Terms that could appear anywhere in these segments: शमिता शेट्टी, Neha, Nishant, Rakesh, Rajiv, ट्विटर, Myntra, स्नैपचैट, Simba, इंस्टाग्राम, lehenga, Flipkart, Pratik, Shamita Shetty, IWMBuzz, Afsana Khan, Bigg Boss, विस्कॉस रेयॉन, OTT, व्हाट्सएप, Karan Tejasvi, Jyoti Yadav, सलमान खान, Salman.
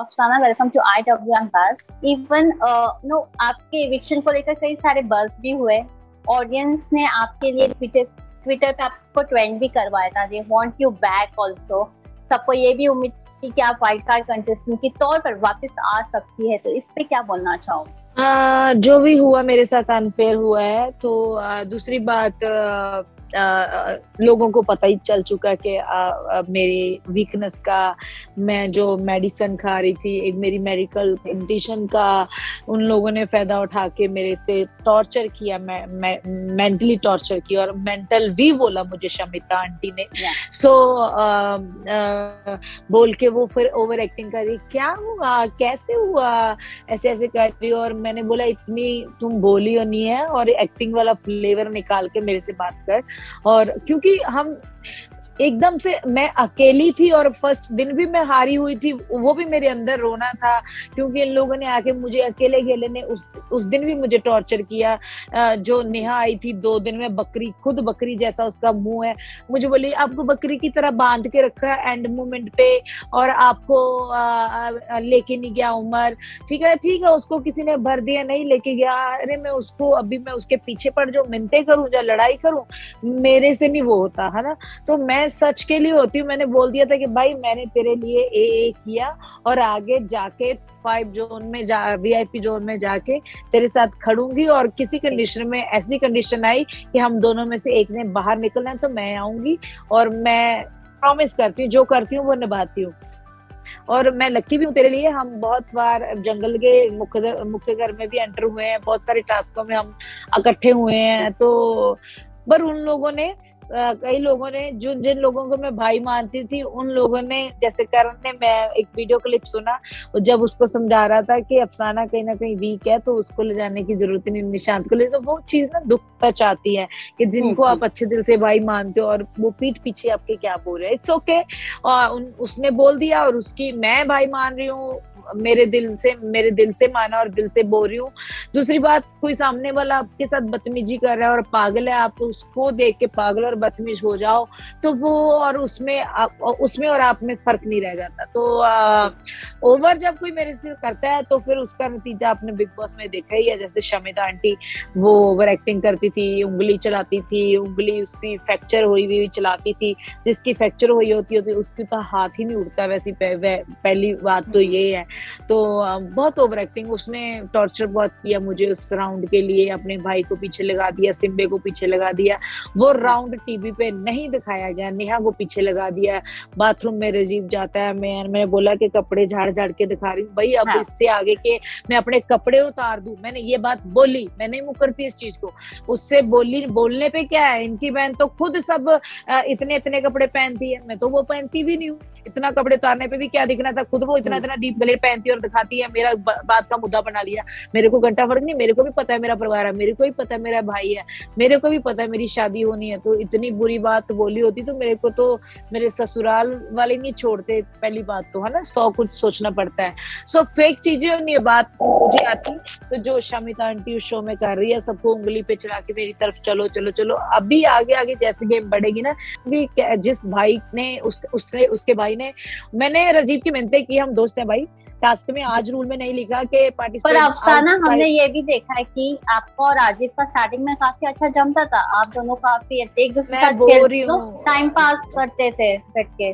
अफसाना, welcome to IW and बस। Even no आपके एविक्शन को लेकर कई सारे बस भी हुए, ऑडियंस ने आपके लिए ट्विटर पे आपको ट्रेंड भी करवाया था, they want you back also. सबको ये भी उम्मीद थी कि आप वाइल्ड कार्ड कंटेस्टेंट के तौर पर वापस आ सकती है, तो इस पे क्या बोलना चाहोगे? जो भी हुआ मेरे साथ अनफेयर हुआ है, तो दूसरी बात लोगों को पता ही चल चुका कि मेरी वीकनेस का, मैं जो मेडिसिन खा रही थी, एक मेरी मेडिकल कंडीशन का उन लोगों ने फायदा उठा के मेरे से टॉर्चर किया, मेंटली टॉर्चर किया और मेंटल भी बोला मुझे शमिता आंटी ने। सो बोल के वो फिर ओवर एक्टिंग कर रही, क्या हुआ, कैसे हुआ, ऐसे ऐसे कर रही। और मैंने बोला इतनी तुम बोली हो नहीं है और एक्टिंग वाला फ्लेवर निकाल के मेरे से बात कर। और क्योंकि हम एकदम से, मैं अकेली थी और फर्स्ट दिन भी मैं हारी हुई थी, वो भी मेरे अंदर रोना था क्योंकि इन लोगों ने आके मुझे अकेले घेले ने उस दिन भी मुझे टॉर्चर किया। जो नेहा आई थी 2 दिन में, बकरी, खुद बकरी जैसा उसका मुंह है, मुझे बोली आपको बकरी की तरह बांध के रखा है एंड मोमेंट पे और आपको लेके नहीं गया उमर। ठीक है उसको किसी ने भर दिया, नहीं लेके गया, अरे मैं उसको अभी मैं उसके पीछे पड़ जाऊं, मिनते करूँ या लड़ाई करूँ, मेरे से नहीं वो होता है ना। तो मैं सच के लिए होती हूँ, मैंने बोल दिया था कि भाई मैंने तेरे लिए ए किया और आगे जाके 5 जोन में VIP जोन में जाके तेरे साथ खड़ूंगी और किसी कंडीशन में ऐसी कंडीशन आई कि हम दोनों में से एक ने बाहर निकलना है तो मैं आऊंगी और मैं प्रॉमिस करती हूँ जो करती हूँ वो निभाती हूँ। और मैं लकी भी हूँ तेरे लिए, हम बहुत बार जंगल के मुख्य घर में भी एंटर हुए हैं, बहुत सारे टास्कों में हम इकट्ठे हुए हैं। तो पर उन लोगों ने कई लोगों ने जो जिन लोगों को मैं भाई मानती थी, उन लोगों ने, जैसे करण ने, मैं एक वीडियो क्लिप सुना जब उसको समझा रहा था कि अफसाना कहीं ना कहीं वीक है तो उसको ले जाने की जरूरत नहीं, निशांत को ले। तो वो चीज ना दुख पहुंचाती है कि जिनको आप अच्छे दिल से भाई मानते हो और वो पीठ पीछे आपके क्या बोल रहे हैं। इट्स ओके, उसने बोल दिया और उसकी मैं भाई मान रही हूँ, मेरे दिल से माना और दिल से बोल रही हूँ। दूसरी बात, कोई सामने वाला आपके साथ बदतमीजी कर रहा है और पागल है, आप उसको देख के पागल और बदतमीज हो जाओ तो वो और उसमें और आप में फर्क नहीं रह जाता। तो ओवर जब कोई मेरे से करता है तो फिर उसका नतीजा आपने बिग बॉस में देखा ही है। जैसे शमिता आंटी वो ओवर एक्टिंग करती थी, उंगली उसकी फ्रैक्चर हुई हुई चलाती थी, जिसकी फ्रैक्चर हुई होती होती उसकी तो हाथ ही नहीं उठता। वैसी पहली बात तो ये है। तो बहुत ओवर एक्टिंग, उसने टॉर्चर बहुत किया मुझे उस राउंड के लिए, अपने भाई को पीछे लगा दिया, सिम्बे को पीछे लगा दिया, वो राउंड टीवी पे नहीं दिखाया गया, नेहा को पीछे लगा दिया, बाथरूम में राजीव जाता है, मैं बोला कि कपड़े झाड़ के दिखा रही हूँ भाई, अब इससे आगे के मैं अपने कपड़े उतार दूं, मैंने ये बात बोली, मैं नहीं मुकरती इस चीज को। उससे बोलने पे क्या है, इनकी बहन तो खुद सब इतने कपड़े पहनती है, मैं तो वो पहनती भी नहीं हूँ, इतना कपड़े उतारने पे भी क्या दिखना था, खुद वो इतना डीप गले पहनती है और दिखाती है। मेरा बात का मुद्दा बना लिया, मेरे को घंटा फर्क नहीं, मेरे को भी पता है मेरा परिवार है, मेरे को भी पता है मेरा भाई है, मेरे को भी पता है मेरी शादी होनी है। तो इतनी बुरी बात बोली होती तो मेरे को तो मेरे ससुराल वाले नहीं छोड़ते, पहली बात तो है ना, 100 कुछ सोचना पड़ता है। सो फेक चीजें नहीं, बात मुझे आती तो जो शमिता आंटी उस शो में कर रही है, सबको उंगली पे चला के मेरी तरफ चलो। अभी आगे जैसे गेम बढ़ेगी ना, जिस भाई ने उसके भाई ने, मैंने राजीव की मिनते की, हम दोस्त हैं भाई, टास्क में आज रूल में नहीं लिखा कि पार्टिसिपेंट। पर अफसाना, हमने ये भी देखा है कि आपका और राजीव का स्टार्टिंग में काफी अच्छा जमता था, आप दोनों काफी एक दूसरे का टाइम पास करते थे बैठ के।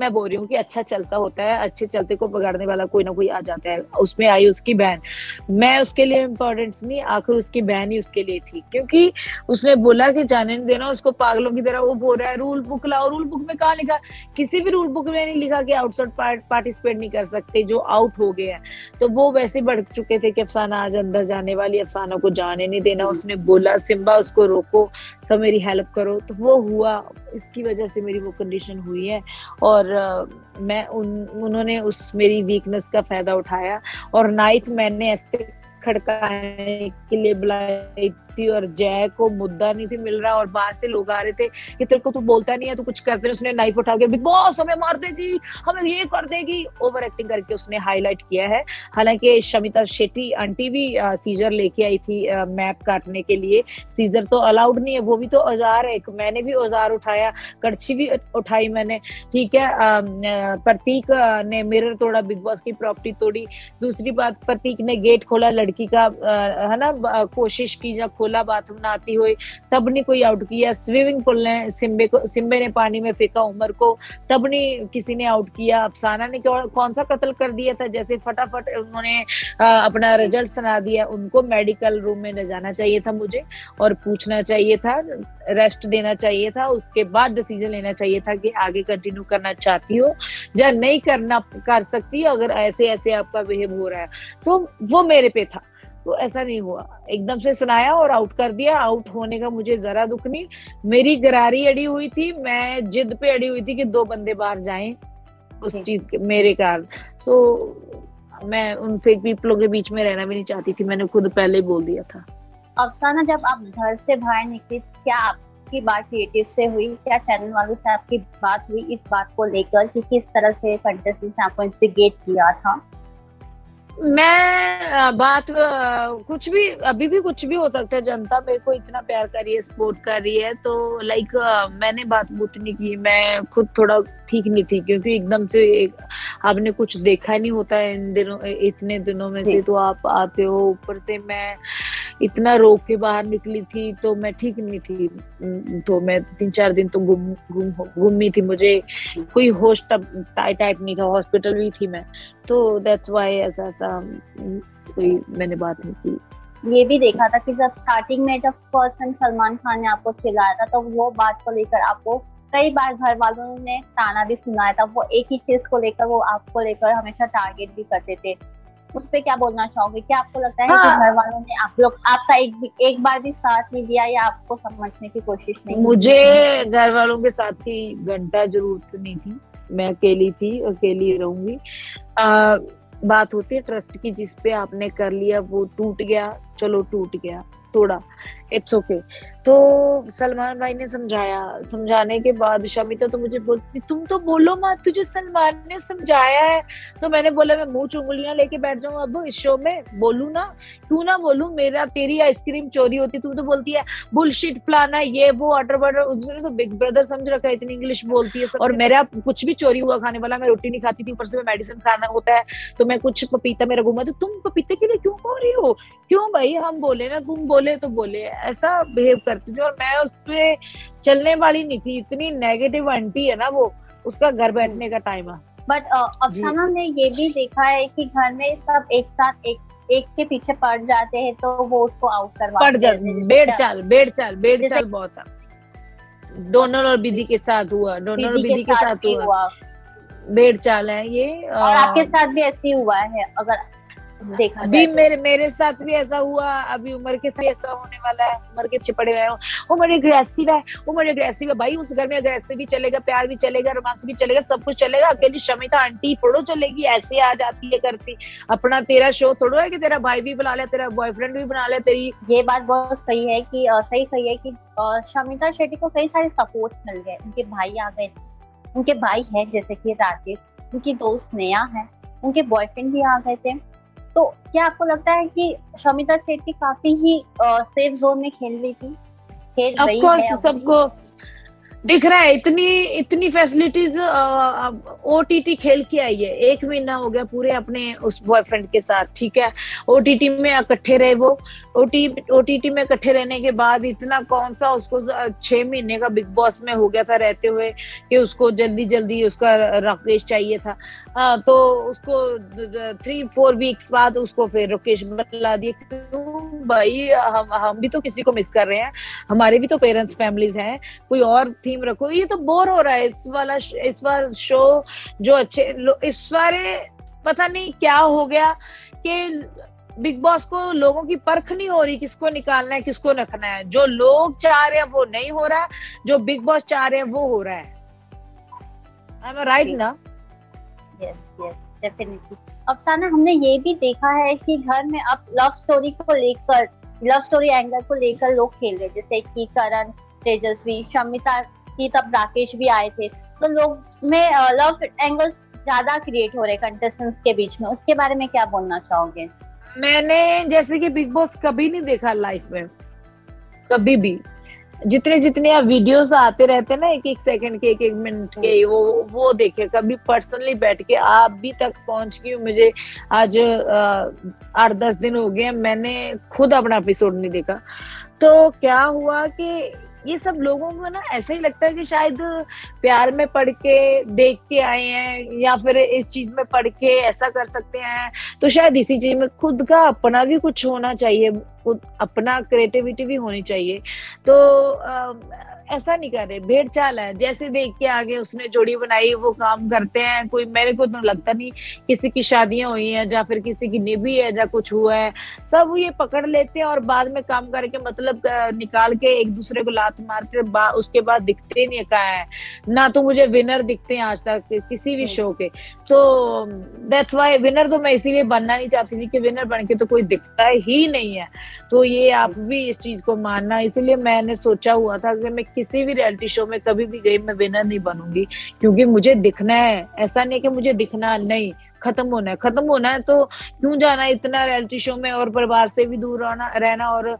मैं बोल रही हूँ कि अच्छा चलता होता है, अच्छे चलते को बिगाड़ने वाला कोई ना कोई आ जाता है। उसमें आई उसकी बहन, मैं उसके लिए इम्पोर्टेंट नहीं, आखिर उसकी बहन ही उसके लिए थी, क्योंकि उसने बोला कि जाने नहीं देना उसको पागलों की तरह, वो बोल रहा है रूल बुक लाओ। रूल बुक में कहाँ लिखा, किसी भी रूल बुक में नहीं लिखा कि आउटसाइड पार्टिसिपेट नहीं कर सकते जो आउट हो गए हैं। तो वो वैसे भड़क चुके थे कि अफसाना आज अंदर जाने वाली, अफसाना को जाने नहीं देना। उसने बोला सिम्बा उसको रोको, सब मेरी हेल्प करो, तो वो हुआ, इसकी वजह से मेरी वो कंडीशन हुई है। और मैं उन्होंने उस मेरी वीकनेस का फायदा उठाया और नाइट मैंने ऐसे खड़काने के लिए बुलाई किसी और जय को मुद्दा नहीं थी मिल रहा और बाहर से लोग आ रहे थे कि तेरे को तू बोलता नहीं है, तू कुछ करते नहीं। उसने नाइफ उठा के बिग बॉस हमें मार देगी, हमें ये कर देगी, ओवर एक्टिंग करके उसने हाईलाइट किया है। हालांकि शमिता शेट्टी आंटी भी सीजर लेके आई थी मैप काटने के लिए। सीजर तो अलाउड नहीं है, वो भी तो औजार है। मैंने भी औजार उठाया, कड़छी भी उठाई मैंने, ठीक है। प्रतीक ने मिरर तोड़ा, बिग बॉस की प्रॉपर्टी तोड़ी। दूसरी बात, प्रतीक ने गेट खोला लड़की का, है ना, कोशिश की, जब खोला बाथरूम नहाती हुई तब ने कोई आउट किया। स्विमिंग पूल ने सिम्बे ने पानी में फेंका उमर को, तब ने किसी ने आउट किया। अफसाना ने कौन सा कत्ल कर दिया था, जैसे फटाफट उन्होंने अपना रिजल्ट सुना दिया। उनको मेडिकल रूम में ले जाना चाहिए था मुझे, और पूछना चाहिए था, रेस्ट देना चाहिए था, उसके बाद डिसीजन लेना चाहिए था कि आगे कंटिन्यू करना चाहती हो या नहीं करना कर सकती हो। अगर ऐसे ऐसे आपका बिहेव हो रहा है तो वो मेरे पे था, तो ऐसा नहीं हुआ। एकदम से सुनाया और आउट कर दिया। आउट होने का मुझे जरा दुख नहीं। मेरी गरारी अड़ी हुई थी, मैं जिद पे अड़ी हुई थी कि दो बंदे बाहर जाएं उस चीज के मेरे कारण। तो मैं उन फेक पीपलों के बीच में रहना भी नहीं चाहती थी, मैंने खुद पहले बोल दिया था। अफसाना, जब आप घर से बाहर निकली, क्या आपकी बात क्रिएटिव से हुई, क्या चैनल वालों से आपकी बात हुई इस बात को लेकर कि किस तरह से फैंटेसी से आपको इंस्टिगेट किया था? मैं बात कुछ भी, अभी भी कुछ भी हो सकता है। जनता मेरे को इतना प्यार कर रही है, सपोर्ट कर रही है, तो लाइक मैंने बात बूत नहीं की। मैं खुद थोड़ा ठीक नहीं थी, क्योंकि एकदम से आपने कुछ देखा नहीं होता है इन दिनों, इतने दिनों में से, तो आप आते हो। ऊपर से मैं इतना रो के बाहर निकली थी, तो मैं ठीक नहीं थी। तो मैं 3-4 दिन तो गुम थी, मुझे कोई होश टाइप नहीं था, हॉस्पिटल भी थी मैं, तो दैट्स व्हाई ऐसा कोई मैंने बात नहीं की। ये भी देखा था कि जब स्टार्टिंग में जब फर्स्ट टाइम सलमान खान ने आपको चिल्लाया था, तो वो बात को लेकर आपको कई बार घर वालों ने ताना भी सुनाया था। वो एक ही चीज को लेकर, वो आपको लेकर हमेशा टारगेट भी करते थे। उस पे क्या बोलना चाहोगे? क्या आपको लगता है कि घर वालों ने आप लोग आपका एक बार भी साथ नहीं दिया, या आपको समझने की कोशिश नहीं? मुझे घर वालों के साथ की घंटा जरूरत नहीं थी, मैं अकेली थी, अकेली रहूंगी। बात होती है ट्रस्ट की, जिस पे आपने कर लिया वो टूट गया, चलो टूट गया थोड़ा, इट्स ओके तो सलमान भाई ने समझाया। समझाने के बाद शमिता तो मुझे बोलती, तुम तो बोलो मत, तुझे सलमान ने समझाया है। तो मैंने बोला, मैं मुंह चुंगलियां लेके बैठ जाऊं अब इस शो में, बोलू ना, क्यों ना बोलू? मेरा तेरी आइसक्रीम चोरी होती, तुम तो बोलती है बुलशिट फलाना ये वो ऑर्डर बर्डर। उसने तो बिग ब्रदर समझ रखा है, इतनी इंग्लिश बोलती है। और मेरा कुछ भी चोरी हुआ खाने वाला, मैं रोटी नहीं खाती थी, ऊपर से मैं मेडिसिन खाना होता है, तो मैं कुछ पपीता मेरा घूमा, तो तुम पपीते के लिए क्यों बोल रही हो? क्यों भाई, हम बोले ना, तुम बोले तो बोले, ऐसा बिहेव करती थी। और मैं उस पे चलने वाली नहीं थी, इतनी नेगेटिव आंटी है ना वो, उसका घर बैठने का टाइम है। बट अफसाना ने ये भी देखा है कि घर में सब एक साथ एक के पीछे पड़ जाते हैं, तो वो उसको आउट करवाते हैं। बेड़ चाल बहुत था। डोनल और बिदी के साथ हुआ, बेड़ चाल है ये। और आपके साथ भी ऐसी हुआ है अगर देखा? अभी मेरे साथ भी ऐसा हुआ, अभी उमर के साथ ऐसा होने वाला है। उमर के छिपड़े हुए, उमर एग्रेसिव है भाई। उस घर में एग्रेसिव भी चलेगा, प्यार भी चलेगा, रोमांस भी चलेगा, सब कुछ चलेगा। अकेली शमिता आंटी थोड़ो चलेगी, ऐसे आ जाती है करती। अपना तेरा शो थोड़ा है कि तेरा भाई भी बुला ले, तेरा बॉयफ्रेंड भी बना ले तेरी। ये बात बहुत सही है कि शमिता शेट्टी को कई सारे सपोर्ट मिल गए। उनके भाई आ गए, उनके भाई है जैसे की राकेश, उनकी दोस्त नेहा है, उनके बॉयफ्रेंड भी आ गए थे। तो क्या आपको लगता है कि शमिता शेट्टी काफी ही सेफ जोन में खेल रही है? सबको दिख रहा है, इतनी फैसिलिटीज। OTT खेल के आई है, 1 महीना हो गया पूरे अपने उस बॉयफ्रेंड के साथ, ठीक है। OTT में इकट्ठे रहे वो, OTT में इकट्ठे रहने के बाद इतना कौन सा उसको 6 महीने का बिग बॉस में हो गया था रहते हुए कि उसको जल्दी उसका राकेश चाहिए था। तो उसको 3-4 वीक्स बाद उसको फिर राकेश बदला दिया। क्यों भाई, हम भी तो किसी को मिस कर रहे हैं, हमारे भी तो पेरेंट्स फैमिलीज हैं, कोई और थीम रखो। ये तो बोर हो रहा है इस बार शो जो अच्छे इस बारे पता नहीं क्या हो गया कि बिग बॉस को लोगों की परख नहीं हो रही, किसको निकालना है किसको रखना है। जो लोग चाह रहे हैं वो नहीं हो रहा है, जो बिग बॉस चाह रहे हैं वो हो रहा है। I'm right ना? Yes, definitely। अफसाना, हमने ये भी देखा है कि घर में अब लव स्टोरी को लेकर लव स्टोरी एंगल को लेकर लोग खेल रहे, जैसे कि करण तेजस्वी, शमिता की, तब राकेश भी आए थे, तो लोग में लव एंगल्स ज्यादा क्रिएट हो रहे कंटेस्टेंट्स के बीच में। उसके बारे में क्या बोलना चाहोगे? मैंने जैसे कि बिग बॉस कभी नहीं देखा लाइफ में, कभी भी। जितने जितने वीडियोस आते रहते ना, एक एक सेकंड के, एक एक मिनट के, वो देखे। कभी पर्सनली बैठ के आप भी तक पहुंच गई। मुझे आज 8-10 दिन हो गए, मैंने खुद अपना एपिसोड नहीं देखा। तो क्या हुआ कि ये सब लोगों को ना ऐसा ही लगता है कि शायद प्यार में पढ़ के देख के आए हैं, या फिर इस चीज में पढ़ के ऐसा कर सकते हैं, तो शायद इसी चीज में खुद का अपना भी कुछ होना चाहिए, खुद अपना क्रिएटिविटी भी होनी चाहिए। तो ऐसा नहीं कर रहे, भेड़ चाल है। जैसे देख के आगे उसने जोड़ी बनाई, वो काम करते हैं। कोई, मेरे को तो लगता नहीं किसी की शादियां हुई हैं, या फिर किसी की निभी है, या कुछ हुआ है। सब ये पकड़ लेते हैं और बाद में काम करके, मतलब निकाल के एक दूसरे को लात मारते। उसके बाद दिखते नहीं कहाँ है, ना तो मुझे विनर दिखते हैं आज तक किसी भी शो के। तो दैट्स व्हाई विनर तो मैं इसीलिए बनना नहीं चाहती थी कि विनर बन के तो कोई दिखता ही नहीं है। तो ये आप भी इस चीज को मानना। इसीलिए मैंने सोचा हुआ था कि मैं किसी भी रियलिटी शो में कभी भी गई, मैं विनर नहीं बनूंगी, क्योंकि मुझे दिखना है। ऐसा नहीं कि मुझे दिखना नहीं, खत्म होना है। खत्म होना है तो क्यों जाना इतना रियलिटी शो में, और परिवार से भी दूर रहना, और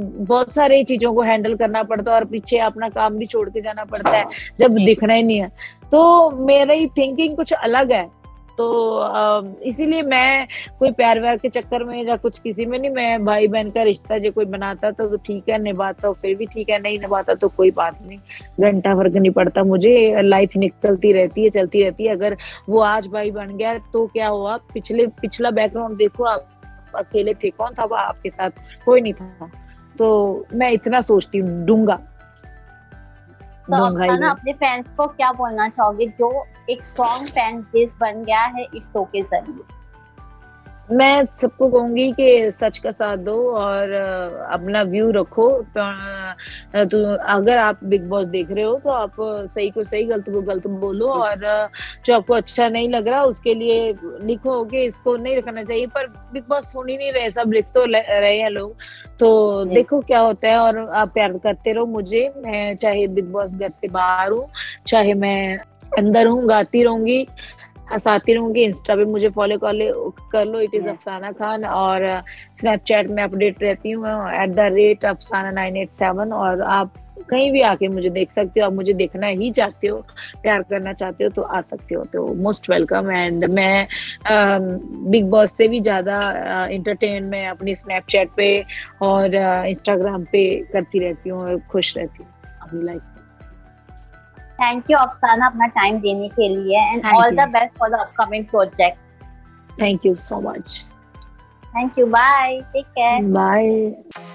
बहुत सारी चीजों को हैंडल करना पड़ता है, और पीछे अपना काम भी छोड़ के जाना पड़ता है जब दिखना ही नहीं है। तो मेरी थिंकिंग कुछ अलग है। तो इसीलिए मैं कोई प्यार व्यार के चक्कर में या कुछ किसी में नहीं। मैं भाई बहन का रिश्ता जो कोई बनाता तो ठीक है, निभाता फिर भी ठीक है, नहीं निभाता तो कोई बात नहीं, घंटा फर्क नहीं पड़ता मुझे। लाइफ निकलती रहती है, चलती रहती है। अगर वो आज भाई बन गया तो क्या हुआ, पिछला बैकग्राउंड देखो आप, अकेले थे, कौन था आपके साथ, कोई नहीं था। तो मैं इतना सोचती हूँ। तो अफसाना, अपने फैंस को क्या बोलना चाहोगे जो एक स्ट्रॉन्ग फैन बेस बन गया है इस शो के जरिए? मैं सबको कहूंगी कि सच का साथ दो और अपना व्यू रखो। तो अगर आप बिग बॉस देख रहे हो तो आप सही को सही, गलत को गलत बोलो, और जो आपको अच्छा नहीं लग रहा उसके लिए लिखो कि इसको नहीं रखना चाहिए। पर बिग बॉस सुन ही नहीं रहे, सब लिख तो रहे हैं लोग। तो देखो क्या होता है, और आप प्यार करते रहो मुझे। मैं चाहे बिग बॉस घर से बाहर हूँ, चाहे मैं अंदर हूँ, गाती रहूंगी, हंसाती रहूंगी। इंस्टा पे मुझे फॉलो कर लो, इट इज अफसाना खान। और स्नैपचैट में अपडेट रहती हूँ @afsana987। और आप कहीं भी आके मुझे देख सकते हो। आप मुझे देखना ही चाहते हो, प्यार करना चाहते हो तो आ सकते हो। तो मोस्ट वेलकम। एंड मैं बिग बॉस से भी ज्यादा इंटरटेन मैं अपनी स्नैपचैट पे और इंस्टाग्राम पे करती रहती हूँ और खुश रहती हूँ अपनी लाइफ। थैंक यू अफसाना अपना टाइम देने के लिए, and all the best for the upcoming project. Thank you so much. Thank you, bye, take care, bye.